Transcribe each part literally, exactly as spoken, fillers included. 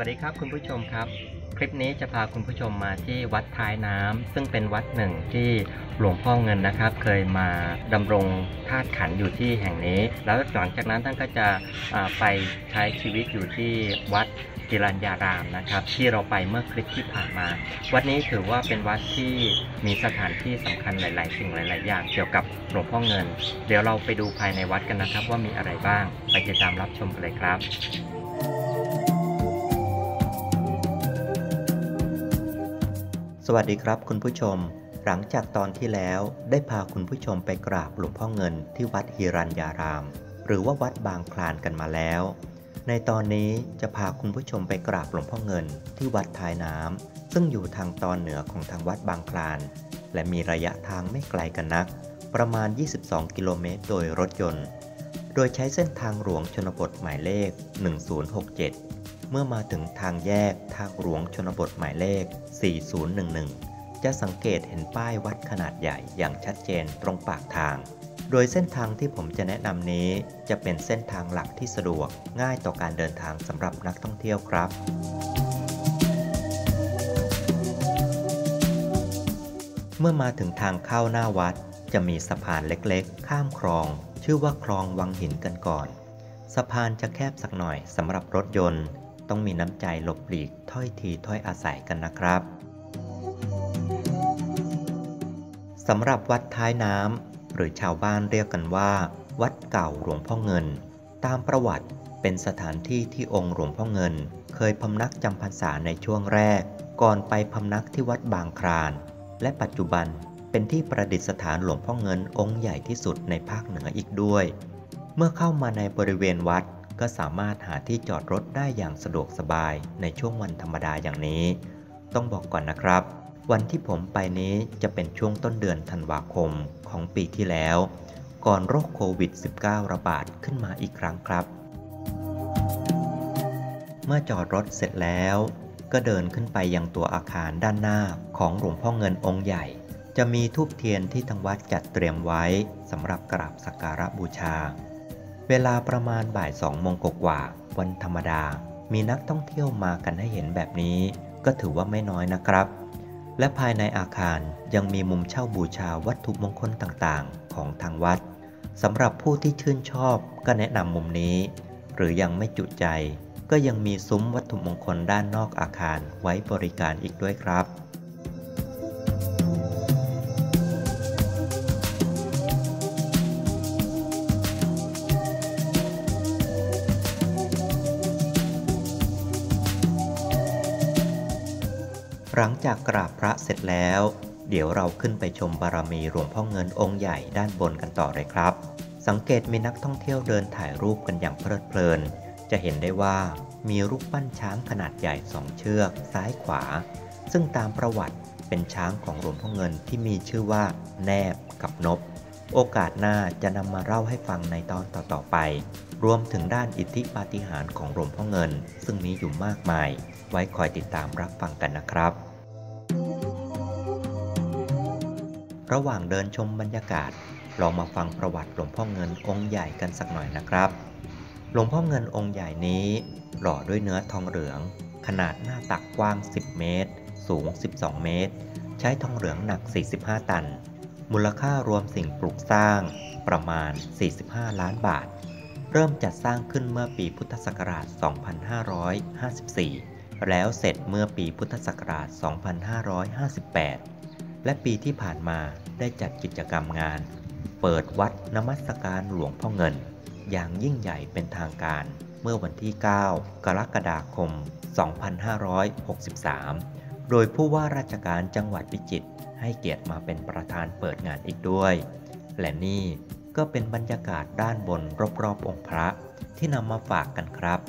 สวัสดีครับคุณผู้ชมครับคลิปนี้จะพาคุณผู้ชมมาที่วัดท้ายน้ำซึ่งเป็นวัดหนึ่งที่หลวงพ่อเงินนะครับเคยมาดำรงธาตุขันธ์อยู่ที่แห่งนี้แล้วหลังจากนั้นท่านก็จะไปใช้ชีวิตอยู่ที่วัดจิรัญญารามนะครับที่เราไปเมื่อคลิปที่ผ่านมาวัดนี้ถือว่าเป็นวัดที่มีสถานที่สำคัญหลายๆสิ่งหลายๆอย่างเกี่ยวกับหลวงพ่อเงินเดี๋ยวเราไปดูภายในวัดกันนะครับว่ามีอะไรบ้างไปติดตามรับชมกันเลยครับสวัสดีครับคุณผู้ชมหลังจากตอนที่แล้วได้พาคุณผู้ชมไปกราบหลวงพ่อเงินที่วัดหิรัญญารามหรือว่าวัดบางคลานกันมาแล้วในตอนนี้จะพาคุณผู้ชมไปกราบหลวงพ่อเงินที่วัดท้ายน้ำซึ่งอยู่ทางตอนเหนือของทางวัดบางคลานและมีระยะทางไม่ไกลกันนักประมาณยี่สิบสองกิโลเมตรโดยรถยนต์โดยใช้เส้นทางหลวงชนบทหมายเลขหนึ่งศูนย์หกเจ็ดเมื่อมาถึงทางแยกทางหลวงชนบทหมายเลขสี่ศูนย์หนึ่งหนึ่งจะสังเกตเห็นป้ายวัดขนาดใหญ่อย่างชัดเจนตรงปากทางโดยเส้นทางที่ผมจะแนะนำนี้จะเป็นเส้นทางหลักที่สะดวกง่ายต่อการเดินทางสำหรับนักท่องเที่ยวครับเมื่อมาถึงทางเข้าหน้าวัดจะมีสะพานเล็กๆข้ามคลองชื่อว่าคลองวังหินกันก่อนสะพานจะแคบสักหน่อยสำหรับรถยนต์ต้องมีน้ำใจหลบหลีกถ้อยทีถ้อยอาศัยกันนะครับสำหรับวัดท้ายน้ำหรือชาวบ้านเรียกกันว่าวัดเก่าหลวงพ่อเงินตามประวัติเป็นสถานที่ที่องค์หลวงพ่อเงินเคยพำนักจำพรรษาในช่วงแรกก่อนไปพำนักที่วัดบางคลานและปัจจุบันเป็นที่ประดิษฐานหลวงพ่อเงินองค์ใหญ่ที่สุดในภาคเหนืออีกด้วยเมื่อเข้ามาในบริเวณวัดก็สามารถหาที่จอดรถได้อย่างสะดวกสบายในช่วงวันธรรมดาอย่างนี้ต้องบอกก่อนนะครับวันที่ผมไปนี้จะเป็นช่วงต้นเดือนธันวาคมของปีที่แล้วก่อนโรคโควิด สิบเก้า ระบาดขึ้นมาอีกครั้งครับเมื่อจอดรถเสร็จแล้วก็เดินขึ้นไปยังตัวอาคารด้านหน้าของหลวงพ่อเงินองค์ใหญ่จะมีธูปเทียนที่ทางวัดจัดเตรียมไว้สำหรับกราบสักการะบูชาเวลาประมาณบ่ายสองโมงกว่าวันธรรมดามีนักท่องเที่ยวมากันให้เห็นแบบนี้ก็ถือว่าไม่น้อยนะครับและภายในอาคารยังมีมุมเช่าบูชาวัตถุมงคลต่างๆของทางวัดสำหรับผู้ที่ชื่นชอบก็แนะนำมุมนี้หรือยังไม่จุใจก็ยังมีซุ้มวัตถุมงคลด้านนอกอาคารไว้บริการอีกด้วยครับหลังจากกราบพระเสร็จแล้วเดี๋ยวเราขึ้นไปชมบารมีหลวงพ่อเงินองค์ใหญ่ด้านบนกันต่อเลยครับสังเกตมีนักท่องเที่ยวเดินถ่ายรูปกันอย่างเพลิดเพลินจะเห็นได้ว่ามีรูปปั้นช้างขนาดใหญ่สองเชือกซ้ายขวาซึ่งตามประวัติเป็นช้างของหลวงพ่อเงินที่มีชื่อว่าแนบกับนบโอกาสหน้าจะนำมาเล่าให้ฟังในตอนต่อๆไปรวมถึงด้านอิทธิปาฏิหาริย์ของหลวงพ่อเงินซึ่งมีอยู่มากมายไว้คอยติดตามรับฟังกันนะครับระหว่างเดินชมบรรยากาศลองมาฟังประวัติหลวงพ่อเงินองค์ใหญ่กันสักหน่อยนะครับหลวงพ่อเงินองค์ใหญ่นี้หล่อด้วยเนื้อทองเหลืองขนาดหน้าตักกว้างสิบเมตรสูงสิบสองเมตรใช้ทองเหลืองหนักสี่สิบห้าตันมูลค่ารวมสิ่งปลูกสร้างประมาณสี่สิบห้าล้านบาทเริ่มจัดสร้างขึ้นเมื่อปีพุทธศักราชสองพันห้าร้อยห้าสิบสี่แล้วเสร็จเมื่อปีพุทธศักราชสองพันห้าร้อยห้าสิบแปดและปีที่ผ่านมาได้จัดกิจกรรมงานเปิดวัดนมัสการหลวงพ่อเงินอย่างยิ่งใหญ่เป็นทางการเมื่อวันที่เก้ากรกฎาคมสองพันห้าร้อยหกสิบสามโดยผู้ว่าราชการจังหวัดพิจิตรให้เกียรติมาเป็นประธานเปิดงานอีกด้วยและนี่ก็เป็นบรรยากาศด้านบนรอบๆองค์พระที่นำมาฝากกันครับ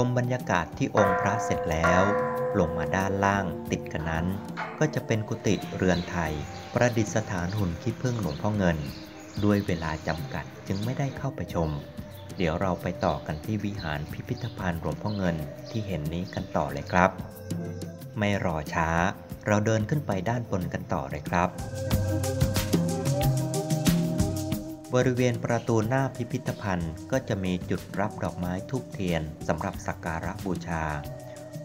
ชมบรรยากาศที่องค์พระเสร็จแล้วลงมาด้านล่างติดกันนั้นก็จะเป็นกุฏิเรือนไทยประดิษฐานหุ่นขี้ผึ้งหลวงพ่อเงินด้วยเวลาจำกัดจึงไม่ได้เข้าไปชมเดี๋ยวเราไปต่อกันที่วิหารพิพิธภัณฑ์หลวงพ่อเงินที่เห็นนี้กันต่อเลยครับไม่รอช้าเราเดินขึ้นไปด้านบนกันต่อเลยครับ บริเวณประตูหน้าพิพิธภัณฑ์ก็จะมีจุดรับดอกไม้ธูปเทียนสำหรับสักการะบูชา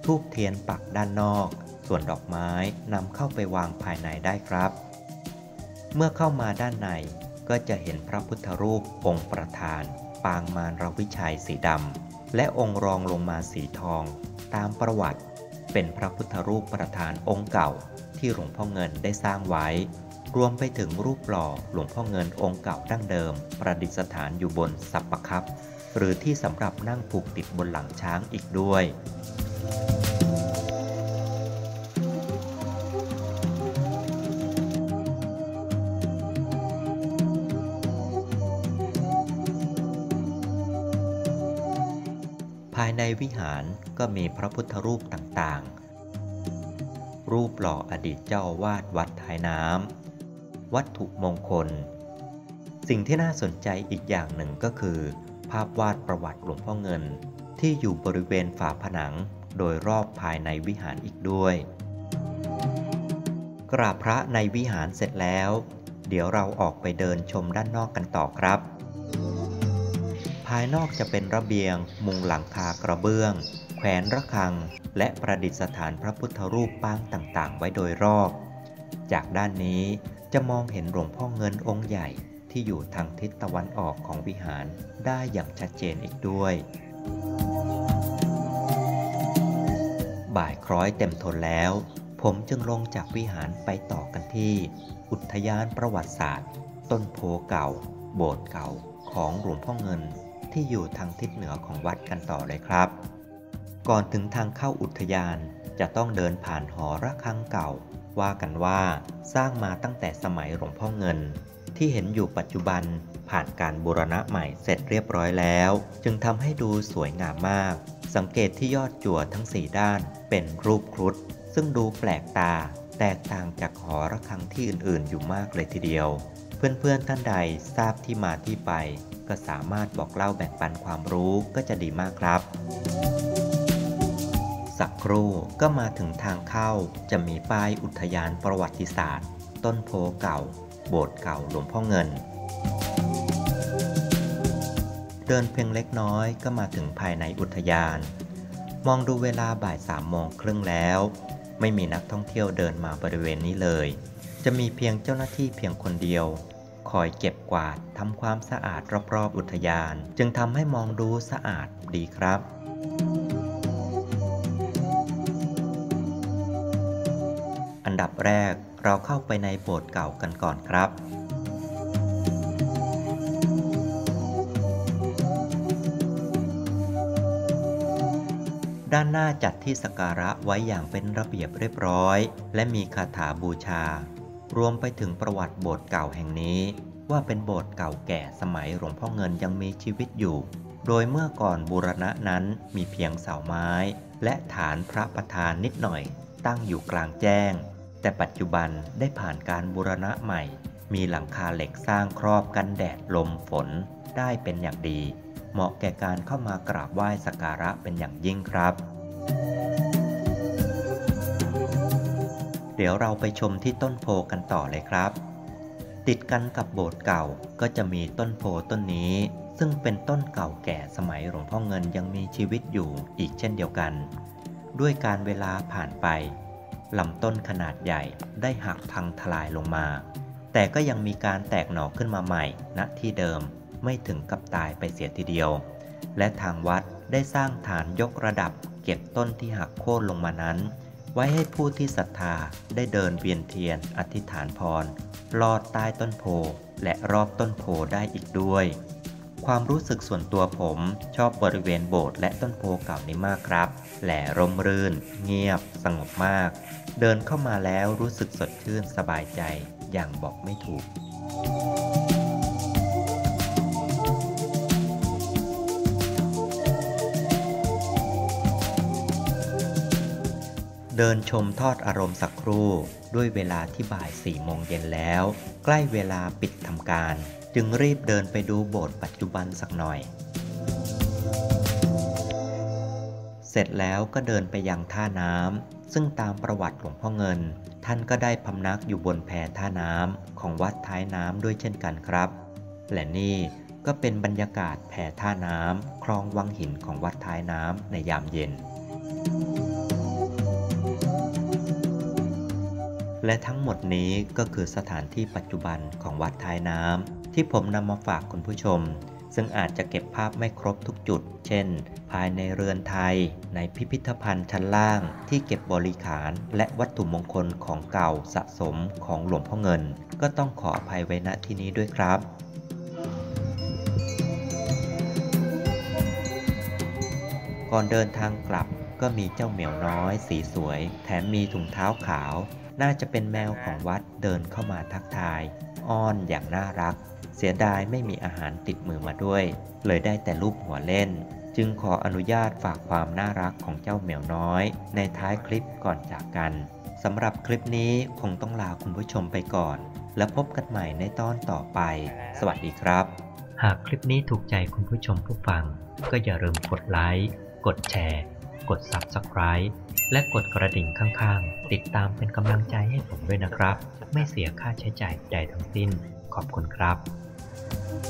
ธูปเทียนปักด้านนอกส่วนดอกไม้นำเข้าไปวางภายในได้ครับเมื่อเข้ามาด้านในก็จะเห็นพระพุทธรูปองค์ประธานปางมารวิชัยสีดำและองค์รองลงมาสีทองตามประวัติเป็นพระพุทธรูปประธานองค์เก่าที่หลวงพ่อเงินได้สร้างไว้รวมไปถึงรูปหล่อหลวงพ่อเงินองค์เก่าดั้งเดิมประดิษฐานอยู่บนสัปปะคัพหรือที่สำหรับนั่งผูกติดบนหลังช้างอีกด้วยภายในวิหารก็มีพระพุทธรูปต่างๆรูปหล่ออดีตเจ้าวาดวัดท้ายน้ำวัตถุมงคลสิ่งที่น่าสนใจอีกอย่างหนึ่งก็คือภาพวาดประวัติหลวงพ่อเงินที่อยู่บริเวณฝาผนังโดยรอบภายในวิหารอีกด้วยกราบพระในวิหารเสร็จแล้วเดี๋ยวเราออกไปเดินชมด้านนอกกันต่อครับภายนอกจะเป็นระเบียงมุงหลังคากระเบื้องแขวนระฆังและประดิษฐานพระพุทธรูปปางต่างๆไว้โดยรอบจากด้านนี้จะมองเห็นหลวงพ่อเงินองค์ใหญ่ที่อยู่ทางทิศตะวันออกของวิหารได้อย่างชัดเจนอีกด้วยบ่ายคล้อยเต็มทนแล้วผมจึงลงจากวิหารไปต่อกันที่อุทยานประวัติศาสตร์ต้นโพเก่าโบสถ์เก่าของหลวงพ่อเงินที่อยู่ทางทิศเหนือของวัดกันต่อเลยครับก่อนถึงทางเข้าอุทยานจะต้องเดินผ่านหอระฆังเก่าว่ากันว่าสร้างมาตั้งแต่สมัยหลวงพ่อเงินที่เห็นอยู่ปัจจุบันผ่านการบูรณะใหม่เสร็จเรียบร้อยแล้วจึงทำให้ดูสวยงามมากสังเกตที่ยอดจั่วทั้งสี่ด้านเป็นรูปครุฑซึ่งดูแปลกตาแตกต่างจากหอระฆังที่อื่นๆอยู่มากเลยทีเดียวเพื่อนๆท่านใดทราบที่มาที่ไปก็สามารถบอกเล่าแบ่งปันความรู้ก็จะดีมากครับสักครู่ก็มาถึงทางเข้าจะมีป้ายอุทยานประวัติศาสตร์ต้นโพเก่าโบสถ์เก่าหลวงพ่อเงินเดินเพียงเล็กน้อยก็มาถึงภายในอุทยานมองดูเวลาบ่ายสามโมงครึ่งแล้วไม่มีนักท่องเที่ยวเดินมาบริเวณนี้เลยจะมีเพียงเจ้าหน้าที่เพียงคนเดียวคอยเก็บกวาดทำความสะอาดรอบๆอุทยานจึงทำให้มองดูสะอาดดีครับอันดับแรกเราเข้าไปในโบสถ์เก่ากันก่อนครับด้านหน้าจัดที่สักการะไว้อย่างเป็นระเบียบเรียบร้อยและมีคาถาบูชารวมไปถึงประวัติโบสถ์เก่าแห่งนี้ว่าเป็นโบสถ์เก่าแก่สมัยหลวงพ่อเงินยังมีชีวิตอยู่โดยเมื่อก่อนบูรณะนั้นมีเพียงเสาไม้และฐานพระประธานนิดหน่อยตั้งอยู่กลางแจ้งแต่ปัจจุบันได้ผ่านการบูรณะใหม่มีหลังคาเหล็กสร้างครอบกันแดดลมฝนได้เป็นอย่างดีเหมาะแก่การเข้ามากราบไหว้สักการะเป็นอย่างยิ่งครับเดี๋ยวเราไปชมที่ต้นโพกันต่อเลยครับติดกันกับโบสถ์เก่าก็จะมีต้นโพต้นนี้ซึ่งเป็นต้นเก่าแก่สมัยหลวงพ่อเงินยังมีชีวิตอยู่อีกเช่นเดียวกันด้วยการเวลาผ่านไปลำต้นขนาดใหญ่ได้หักพังทลายลงมาแต่ก็ยังมีการแตกหน่อขึ้นมาใหม่ณที่เดิมไม่ถึงกับตายไปเสียทีเดียวและทางวัดได้สร้างฐานยกระดับเก็บต้นที่หักโค่นลงมานั้นไว้ให้ผู้ที่ศรัทธาได้เดินเวียนเทียนอธิษฐานพรลอดใต้ต้นโพและรอบต้นโพได้อีกด้วยความรู้สึกส่วนตัวผมชอบบริเวณโบสถ์และต้นโพเก่านี้มากครับแหล่ร่มรื่นเงียบสงบมากเดินเข้ามาแล้วรู้สึกสดชื่นสบายใจอย่างบอกไม่ถูกเดินชมทอดอารมณ์สักครู่ด้วยเวลาที่บ่ายสี่โมงเย็นแล้วใกล้เวลาปิดทำการจึงรีบเดินไปดูโบสถ์ปัจจุบันสักหน่อยเสร็จแล้วก็เดินไปยังท่าน้ำซึ่งตามประวัติหลวงพ่อเงินท่านก็ได้พำนักอยู่บนแพท่าน้ำของวัดท้ายน้ำด้วยเช่นกันครับ และนี่ก็เป็นบรรยากาศแผ่ท่าน้ำคลองวังหินของวัดท้ายน้ำในยามเย็นและทั้งหมดนี้ก็คือสถานที่ปัจจุบันของวัดท้ายน้ำที่ผมนำมาฝากคุณผู้ชมซึ่งอาจจะเก็บภาพไม่ครบทุกจุดเช่นภายในเรือนไทยในพิพิธภัณฑ์ชั้นล่างที่เก็บบริขารและวัตถุมงคลของเก่าสะสมของหลวงพ่อเงินก็ต้องขออภัยไว้ณที่นี้ด้วยครับก่อนเดินทางกลับก็มีเจ้าเหมียวน้อยสีสวยแถมมีถุงเท้าขาวน่าจะเป็นแมวของวัดเดินเข้ามาทักทายอ้อนอย่างน่ารักเสียดายไม่มีอาหารติดมือมาด้วยเลยได้แต่รูปหัวเล่นจึงขออนุญาตฝากความน่ารักของเจ้าเหมียวน้อยในท้ายคลิปก่อนจากกันสำหรับคลิปนี้คงต้องลาคุณผู้ชมไปก่อนและพบกันใหม่ในตอนต่อไปสวัสดีครับหากคลิปนี้ถูกใจคุณผู้ชมผู้ฟังก็อย่าลืมกดไลค์กดแชร์กด ซับสไครบ์ และกดกระดิ่งข้างๆติดตามเป็นกำลังใจให้ผมด้วยนะครับไม่เสียค่าใช้จ่ายใดทั้งสิ้นขอบคุณครับ